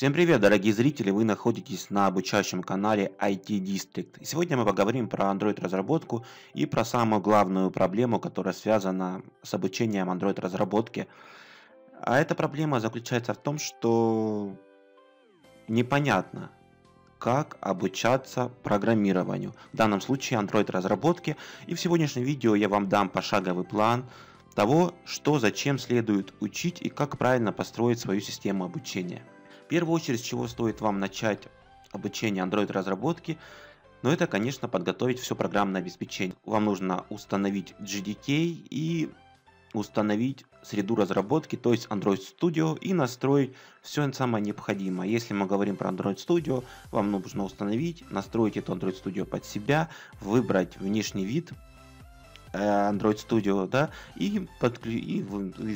Всем привет, дорогие зрители! Вы находитесь на обучающем канале IT District. Сегодня мы поговорим про Android разработку и про самую главную проблему, которая связана с обучением Android разработки. А эта проблема заключается в том, что непонятно, как обучаться программированию. В данном случае Android разработки. И в сегодняшнем видео я вам дам пошаговый план того, что зачем следует учить и как правильно построить свою систему обучения. В первую очередь, с чего стоит вам начать обучение Android разработки, но это, конечно, подготовить все программное обеспечение. Вам нужно установить JDK и установить среду разработки, то есть Android Studio, и настроить все самое необходимое. Если мы говорим про Android Studio, вам нужно установить, настроить эту Android Studio под себя, выбрать внешний вид Android Studio, да, и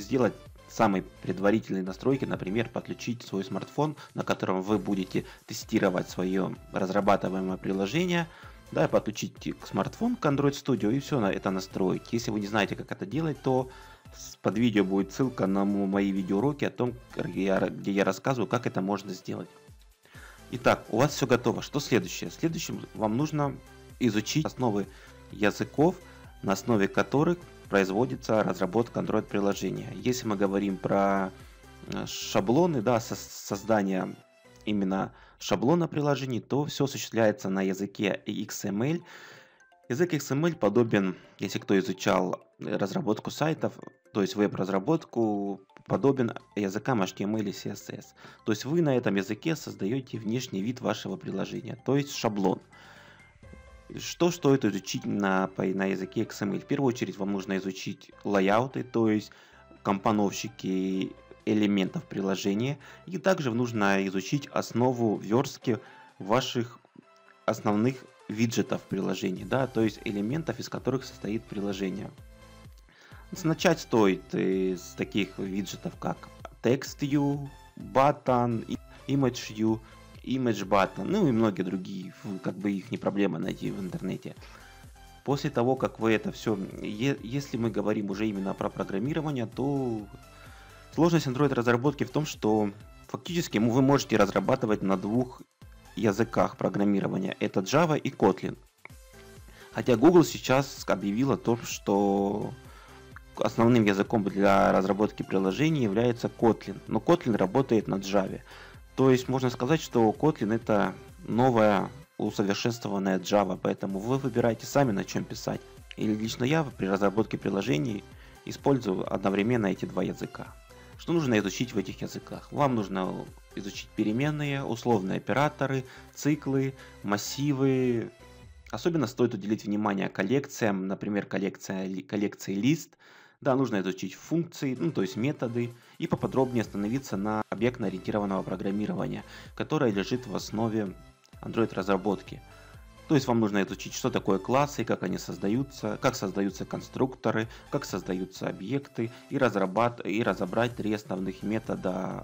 сделать самой предварительной настройки, например, подключить свой смартфон, на котором вы будете тестировать свое разрабатываемое приложение, да, подключить смартфон к Android Studio и все на это настроить. Если вы не знаете, как это делать, то под видео будет ссылка на мои видеоуроки о том, где я рассказываю, как это можно сделать. Итак, у вас все готово. Что следующее? Следующим вам нужно изучить основы языков, на основе которых производится разработка Android приложения. Если мы говорим про шаблоны, да, создание именно шаблона приложений, то все осуществляется на языке XML. Язык XML подобен, если кто изучал разработку сайтов, то есть веб-разработку, подобен языкам HTML и CSS. То есть вы на этом языке создаете внешний вид вашего приложения, то есть шаблон. Что стоит изучить на языке XML? В первую очередь вам нужно изучить лайауты, то есть компоновщики элементов приложения. И также нужно изучить основу верстки ваших основных виджетов приложения, да, то есть элементов, из которых состоит приложение. Начать стоит с таких виджетов, как TextView, Button, ImageView, ImageButton, ну и многие другие, как бы их не проблема найти в интернете. После того, как вы это все, если мы говорим уже именно про программирование, то сложность Android разработки в том, что фактически вы можете разрабатывать на двух языках программирования, это Java и Kotlin. Хотя Google сейчас объявила то, что основным языком для разработки приложений является Kotlin, но Kotlin работает на Java. То есть можно сказать, что Kotlin это новая усовершенствованная Java, поэтому вы выбираете сами, на чем писать. Или лично я при разработке приложений использую одновременно эти два языка. Что нужно изучить в этих языках? Вам нужно изучить переменные, условные операторы, циклы, массивы. Особенно стоит уделить внимание коллекциям, например, коллекции лист. Да, нужно изучить функции, ну, то есть методы, и поподробнее остановиться на объектно-ориентированного программирования, которое лежит в основе Android-разработки. То есть вам нужно изучить, что такое классы, как они создаются, как создаются конструкторы, как создаются объекты, и разобрать три основных метода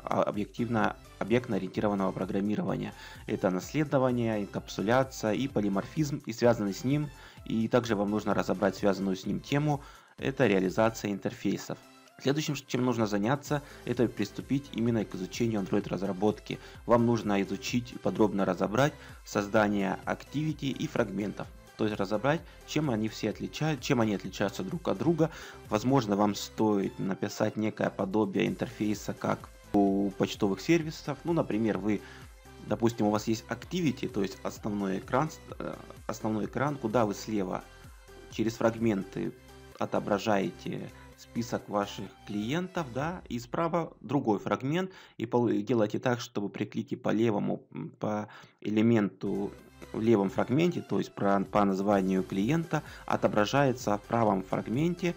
объектно-ориентированного программирования. Это наследование, инкапсуляция и полиморфизм, и связанный с ним, и также вам нужно разобрать связанную с ним тему, это реализация интерфейсов. Следующим, чем нужно заняться, это приступить именно к изучению Android разработки. Вам нужно изучить и подробно разобрать создание Activity и фрагментов. То есть разобрать, чем они отличаются друг от друга. Возможно, вам стоит написать некое подобие интерфейса, как у почтовых сервисов. Ну, например, допустим, у вас есть Activity, то есть основной экран, куда вы слева через фрагменты отображаете список ваших клиентов, да, и справа другой фрагмент, и делайте так, чтобы при клике по элементу в левом фрагменте, то есть по названию клиента, отображается в правом фрагменте,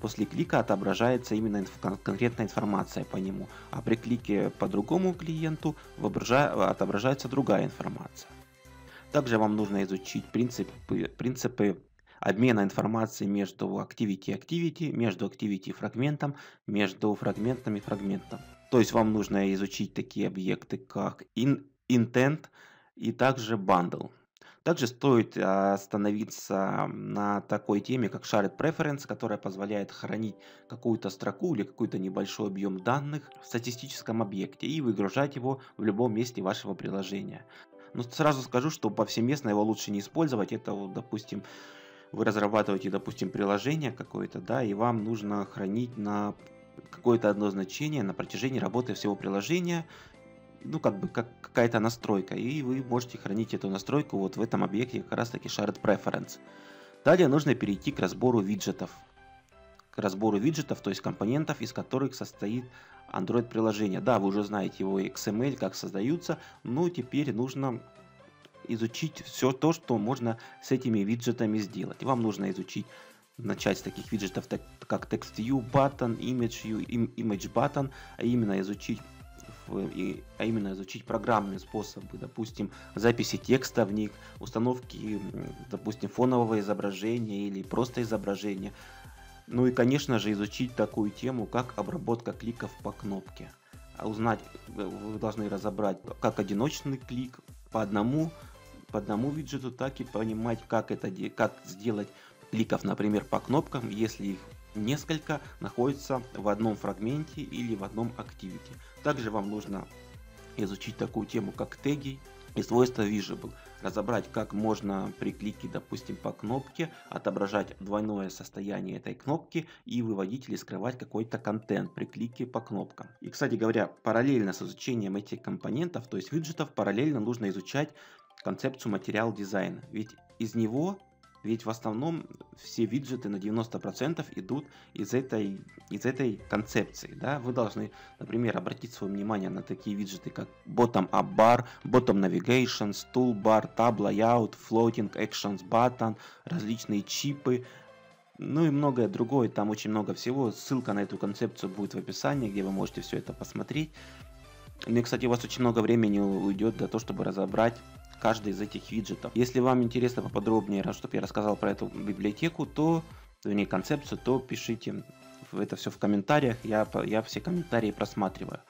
после клика отображается именно конкретная информация по нему, а при клике по другому клиенту отображается другая информация. Также вам нужно изучить принципы обмена информацией между Activity и Activity, между Activity и фрагментом, между фрагментом и фрагментом. То есть вам нужно изучить такие объекты, как Intent и также Bundle. Также стоит остановиться на такой теме, как Shared Preference, которая позволяет хранить какую-то строку или какой-то небольшой объем данных в статистическом объекте и выгружать его в любом месте вашего приложения. Но сразу скажу, что повсеместно его лучше не использовать. Это, вот, допустим, вы разрабатываете, допустим, приложение какое-то, да, и вам нужно хранить на какое-то одно значение на протяжении работы всего приложения, ну, как бы, как какая-то настройка, и вы можете хранить эту настройку вот в этом объекте, как раз таки Shared Preference. Далее нужно перейти к разбору виджетов. То есть компонентов, из которых состоит Android приложение. Да, вы уже знаете его XML, как создаются, но теперь нужно изучить все то, что можно с этими виджетами сделать. Вам нужно изучить, начать с таких виджетов, как TextView, Button, ImageView, ImageButton, а именно изучить программные способы, допустим, записи текста в них, установки, допустим, фонового изображения или просто изображения. Ну и, конечно же, изучить такую тему, как обработка кликов по кнопке. Узнать, вы должны разобрать как одиночный клик по одному виджету, так и понимать, как сделать кликов, например, по кнопкам, если их несколько находится в одном фрагменте или в одном Activity. Также вам нужно изучить такую тему, как теги и свойства Visible. Разобрать, как можно при клике, допустим, по кнопке отображать двойное состояние этой кнопки и выводить или скрывать какой-то контент при клике по кнопкам. И, кстати говоря, параллельно с изучением этих компонентов, то есть виджетов, параллельно нужно изучать концепцию Material Design. Ведь в основном все виджеты на 90% идут из этой концепции. Да? Вы должны, например, обратить свое внимание на такие виджеты, как BottomAppBar, Bottom Navigation, Toolbar, Tab Layout, Floating Actions Button, различные чипы, ну и многое другое. Там очень много всего. Ссылка на эту концепцию будет в описании, где вы можете все это посмотреть. Ну и, кстати, у вас очень много времени уйдет для того, чтобы разобрать каждый из этих виджетов. Если вам интересно поподробнее, чтобы я рассказал про эту библиотеку, вернее концепцию, то пишите это все в комментариях, я все комментарии просматриваю.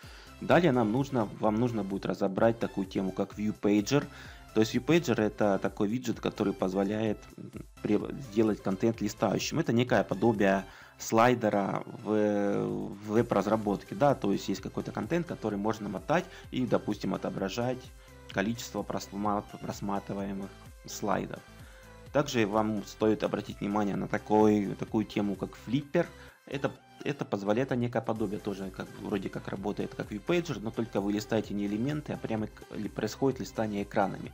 Далее вам нужно будет разобрать такую тему, как ViewPager. То есть ViewPager — это такой виджет, который позволяет сделать контент листающим. Это некое подобие слайдера в веб-разработке, да, то есть есть какой-то контент, который можно мотать и, допустим, отображать количество просматриваемых слайдов. Также вам стоит обратить внимание на такую тему, как Flipper. Это позволяет некое подобие, тоже вроде как работает как ViewPager, но только вы листаете не элементы, а прямо происходит листание экранами.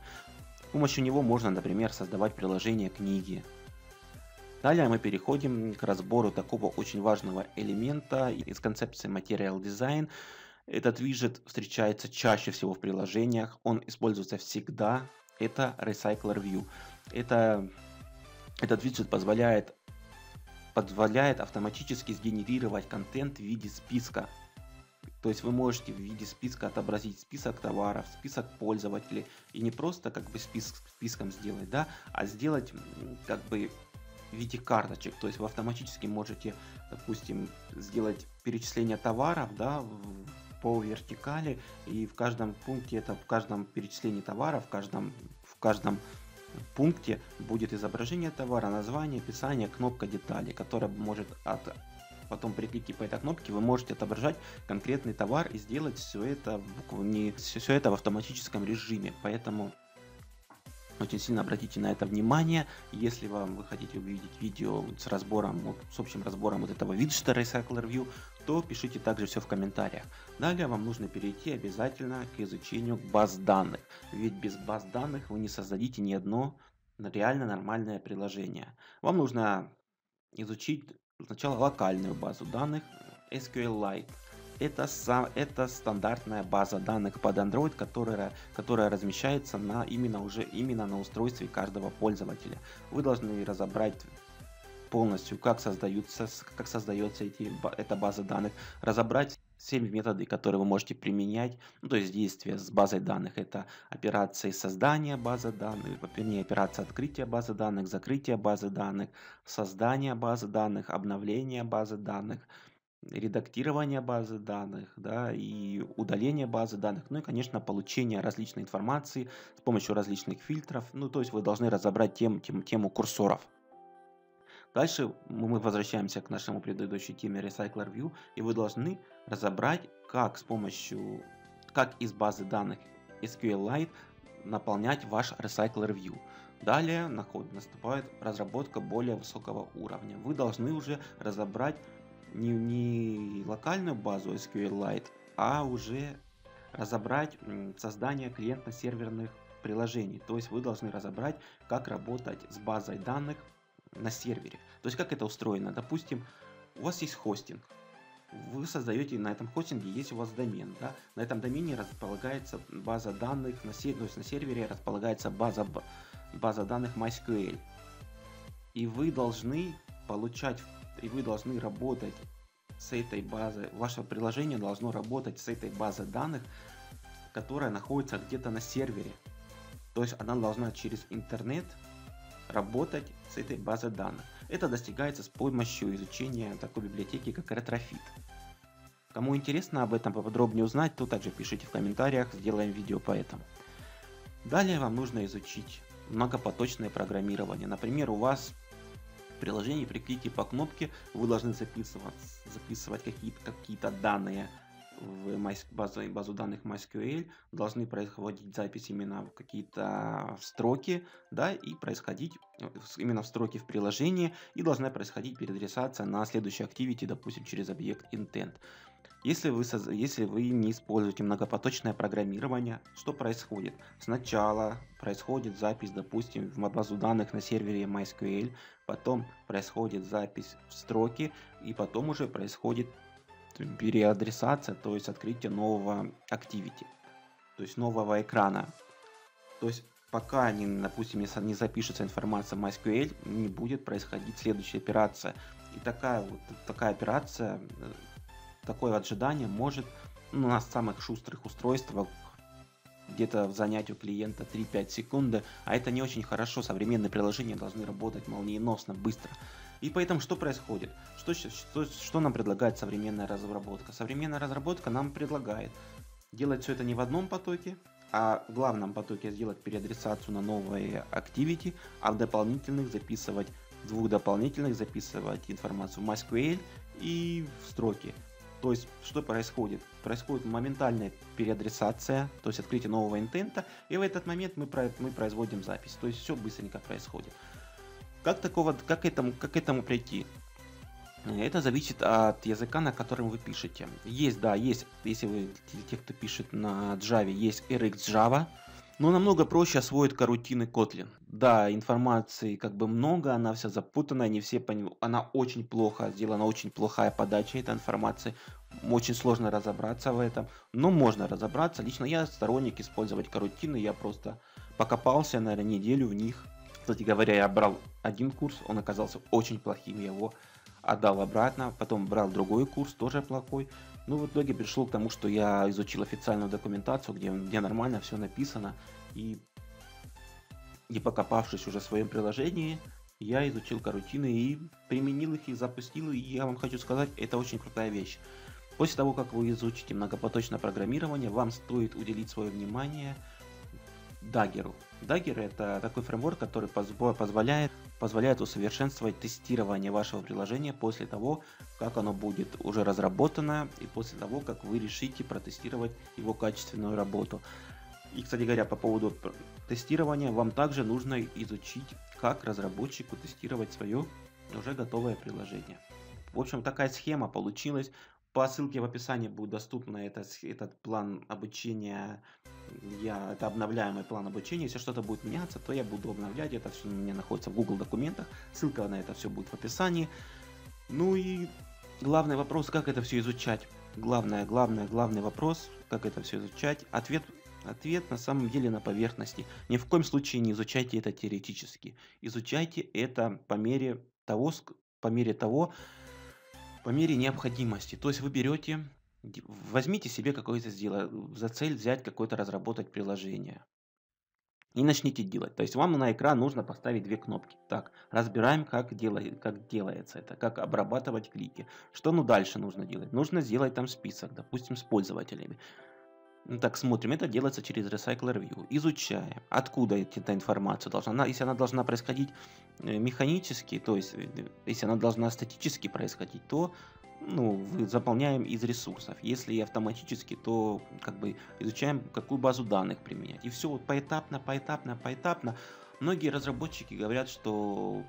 С помощью него можно, например, создавать приложение книги. Далее мы переходим к разбору такого очень важного элемента из концепции Material Design. Этот виджет встречается чаще всего в приложениях, он используется всегда. Это RecyclerView. Этот виджет позволяет автоматически сгенерировать контент в виде списка. То есть вы можете в виде списка отобразить список товаров, список пользователей. И не просто списком сделать, да, а сделать в виде карточек. То есть вы автоматически можете, допустим, сделать перечисление товаров, да, по вертикали, и в каждом пункте, это в каждом перечислении товара, в каждом пункте будет изображение товара, название, описание, кнопка детали, которая может потом при клике по этой кнопке вы можете отображать конкретный товар и сделать все это в автоматическом режиме. Поэтому очень сильно обратите на это внимание, если вы хотите увидеть видео с общим разбором вот этого виджета RecyclerView, то пишите также все в комментариях. Далее вам нужно перейти обязательно к изучению баз данных, ведь без баз данных вы не создадите ни одно реально нормальное приложение. Вам нужно изучить сначала локальную базу данных SQLite. Это стандартная база данных под Android, которая размещается именно на устройстве каждого пользователя. Вы должны разобрать полностью, как создается эта база данных, разобрать 7 методов, которые вы можете применять, ну, то есть действия с базой данных. Это операции создания базы данных, вернее, операция открытия базы данных, закрытия базы данных, создания базы данных, обновления базы данных, редактирование базы данных, да, и удаление базы данных, ну и, конечно, получение различной информации с помощью различных фильтров. Ну, то есть вы должны разобрать тему курсоров. Дальше мы возвращаемся к нашему предыдущей теме RecyclerView, и вы должны разобрать, как из базы данных SQLite наполнять ваш RecyclerView. Далее наступает разработка более высокого уровня. Вы должны уже разобрать не локальную базу SQLite, а уже разобрать создание клиентно-серверных приложений. То есть вы должны разобрать, как работать с базой данных на сервере. То есть как это устроено. Допустим, у вас есть хостинг. Вы создаете на этом хостинге, есть у вас домен. Да? На этом домене располагается база данных, то есть на сервере располагается база данных MySQL. И вы должны работать с этой базой, ваше приложение должно работать с этой базой данных, которая находится где-то на сервере. То есть она должна через интернет работать с этой базой данных. Это достигается с помощью изучения такой библиотеки, как Retrofit. Кому интересно об этом поподробнее узнать, то также пишите в комментариях, сделаем видео по этому. Далее вам нужно изучить многопоточное программирование. Например, у вас в приложении при клике по кнопке вы должны записывать какие-то данные в базу данных MySQL, должны происходить запись именно в какие-то строки, да, и происходить именно в строке в приложении, и должна происходить переадресация на следующий Activity, допустим, через объект Intent. Если вы не используете многопоточное программирование, что происходит? Сначала происходит запись, допустим, в базу данных на сервере MySQL, потом происходит запись в строки, и потом уже происходит переадресация, то есть открытие нового Activity, то есть нового экрана. То есть пока, допустим, если не запишется информация в MySQL, не будет происходить следующая операция. И такая операция, такое ожидание может на самых шустрых устройствах где-то занять у клиента 3-5 секунд, а это не очень хорошо. Современные приложения должны работать молниеносно, быстро. И поэтому что происходит? Что нам предлагает современная разработка? Современная разработка нам предлагает делать все это не в одном потоке, а в главном потоке сделать переадресацию на новые Activity, а в дополнительных записывать информацию в MySQL и в строки. То есть, что происходит? Происходит моментальная переадресация, то есть открытие нового интента, и в этот момент мы производим запись. То есть все быстренько происходит. Как к этому прийти? Это зависит от языка, на котором вы пишете. Если вы те, кто пишет на Java, есть RX Java, но намного проще освоить корутины Kotlin. Да, информации много, она вся запутанная, не все понимают, она очень плохо сделана, очень плохая подача этой информации, очень сложно разобраться в этом, но можно разобраться. Лично я сторонник использовать корутины, я просто покопался, наверное, неделю в них. Кстати говоря, я брал один курс, он оказался очень плохим, я его отдал обратно, потом брал другой курс, тоже плохой. Ну, в итоге пришло к тому, что я изучил официальную документацию, где нормально все написано, и покопавшись уже в своем приложении, я изучил корутины и применил их, и запустил, и я вам хочу сказать, это очень крутая вещь. После того, как вы изучите многопоточное программирование, вам стоит уделить свое внимание Dagger. Dagger — это такой фреймворк, который позволяет усовершенствовать тестирование вашего приложения после того, как оно будет уже разработано и после того, как вы решите протестировать его качественную работу. И, кстати говоря, по поводу тестирования, вам также нужно изучить, как разработчику тестировать свое уже готовое приложение. В общем, такая схема получилась. По ссылке в описании будет доступно этот план обучения. Это обновляемый план обучения. Если что-то будет меняться, то я буду обновлять. Это все у меня находится в Google документах. Ссылка на это все будет в описании. Ну и главный вопрос, как это все изучать. Главный вопрос, как это все изучать. Ответ на самом деле на поверхности. Ни в коем случае не изучайте это теоретически. Изучайте это по мере необходимости. То есть вы возьмите себе за цель взять разработать приложение. и начните делать. То есть вам на экран нужно поставить две кнопки. Так, разбираем, как делается это, как обрабатывать клики. Что ну дальше нужно делать? Нужно сделать там список, допустим, с пользователями. Так, смотрим, это делается через RecyclerView. Изучаем, откуда эта информация должна, если она должна происходить механически, то есть если она должна статически происходить, то ну, заполняем из ресурсов. Если автоматически, то как бы изучаем, какую базу данных применять. И все вот поэтапно. Многие разработчики говорят, что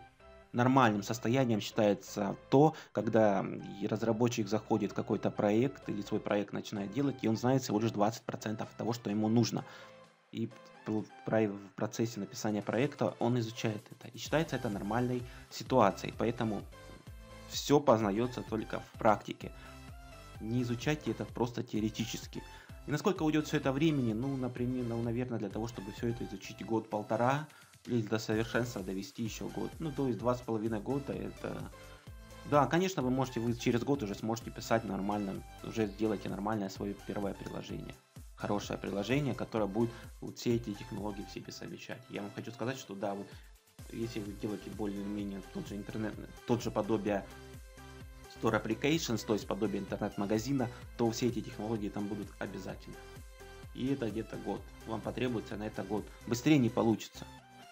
нормальным состоянием считается то, когда разработчик заходит в какой-то проект или свой проект начинает делать, и он знает всего лишь 20% того, что ему нужно. И в процессе написания проекта он изучает это. И считается это нормальной ситуацией. Поэтому все познается только в практике. Не изучайте это просто теоретически. И насколько уйдет все это времени? Ну, например, наверное, для того, чтобы все это изучить год-полтора, или до совершенства довести еще год. Ну, то есть 2,5 года это... Да, конечно, вы можете, вы через год уже сможете писать нормально, уже сделайте нормальное свое первое приложение. Хорошее приложение, которое будет вот все эти технологии все совмещать. Я вам хочу сказать, что да, вот если вы делаете более-менее тот же интернет, тот же подобие Store Applications, то есть подобие интернет-магазина, то все эти технологии там будут обязательно. И это где-то год. Вам потребуется на это год. Быстрее не получится.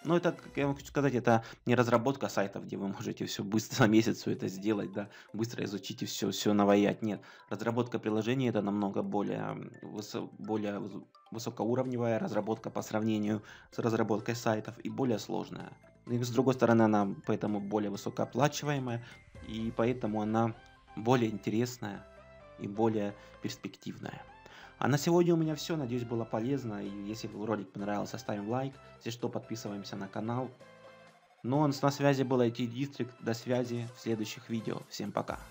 Но это, как я вам хочу сказать, это не разработка сайтов, где вы можете все быстро, за месяц все это сделать, да, быстро изучить и все наваять. Нет, разработка приложений это намного более высокоуровневая разработка по сравнению с разработкой сайтов и более сложная. И с другой стороны, она поэтому более высокооплачиваемая, и поэтому она более интересная и более перспективная. А на сегодня у меня все. Надеюсь, было полезно. И если ролик понравился, ставим лайк. Если что, подписываемся на канал. Ну а на связи был IT District. До связи в следующих видео. Всем пока.